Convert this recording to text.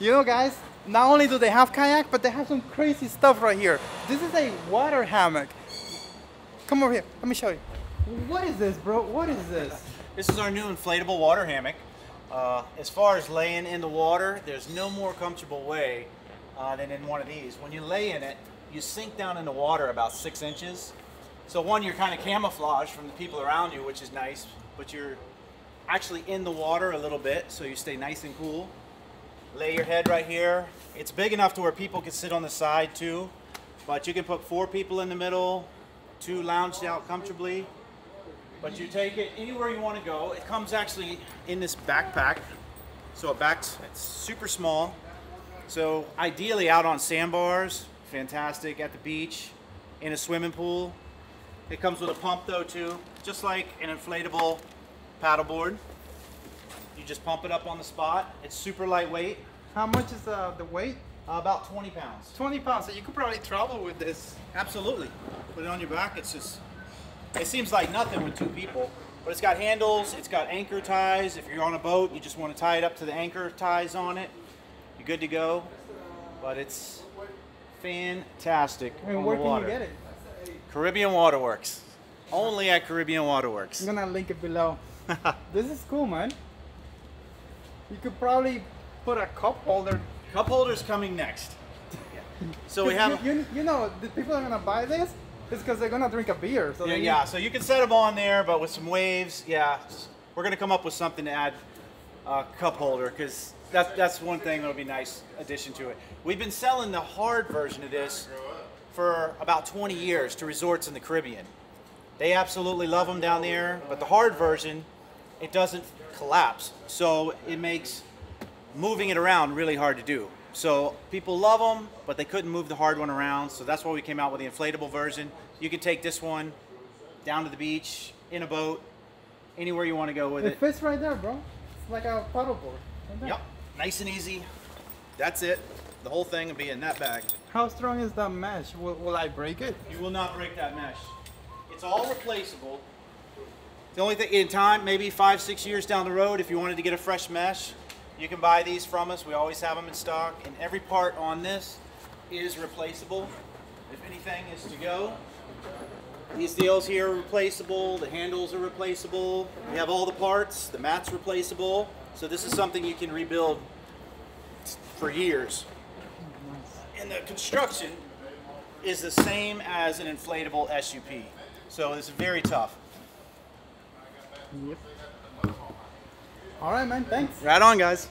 You know, guys, not only do they have kayak, but they have some crazy stuff right here. This is a water hammock. Come over here, let me show you. What is this, bro? What is this? This is our new inflatable water hammock. As far as laying in the water, there's no more comfortable way than in one of these. When you lay in it, you sink down in the water about 6 inches. So one, you're kind of camouflaged from the people around you, which is nice, but you're actually in the water a little bit, so you stay nice and cool. Lay your head right here. It's big enough to where people can sit on the side too, but you can put 4 people in the middle, 2 lounged out comfortably. But you take it anywhere you want to go. It comes actually in this backpack. So it's super small. So ideally out on sandbars, fantastic, at the beach, in a swimming pool. It comes with a pump though too, just like an inflatable paddleboard. You just pump it up on the spot. It's super lightweight. How much is the weight? About 20 pounds. 20 pounds, so you could probably travel with this. Absolutely. Put it on your back, it's just, it seems like nothing with 2 people, but it's got handles, it's got anchor ties. If you're on a boat, you just want to tie it up to the anchor ties on it, you're good to go. But it's fantastic. I mean, where can you get it? Caribbean Waterworks. Only at Caribbean Waterworks. I'm going to link it below. This is cool, man. You could probably put a cup holder. Cup holder's coming next. So we have... You know, the people are going to buy this. It's because they're going to drink a beer. So yeah, so you can set them on there, but with some waves, we're going to come up with something to add a cup holder, because that's one thing that'll be a nice addition to it. We've been selling the hard version of this for about 20 years to resorts in the Caribbean. They absolutely love them down there, but the hard version, it doesn't collapse. So it makes moving it around really hard to do. So people love them, but they couldn't move the hard one around. So that's why we came out with the inflatable version. You can take this one down to the beach, in a boat, anywhere you want to go with it. It fits right there, bro. It's like a paddleboard. Right there. Yep, nice and easy. That's it. The whole thing will be in that bag. How strong is that mesh? Will I break it? You will not break that mesh. It's all replaceable. The only thing in time, maybe 5-6 years down the road, if you wanted to get a fresh mesh, you can buy these from us. We always have them in stock, and every part on this is replaceable. If anything is to go, these deals here are replaceable, the handles are replaceable, we have all the parts, the mat's replaceable. So this is something you can rebuild for years. And the construction is the same as an inflatable SUP. So it's very tough. Yep. All right, man, thanks. Right on, guys.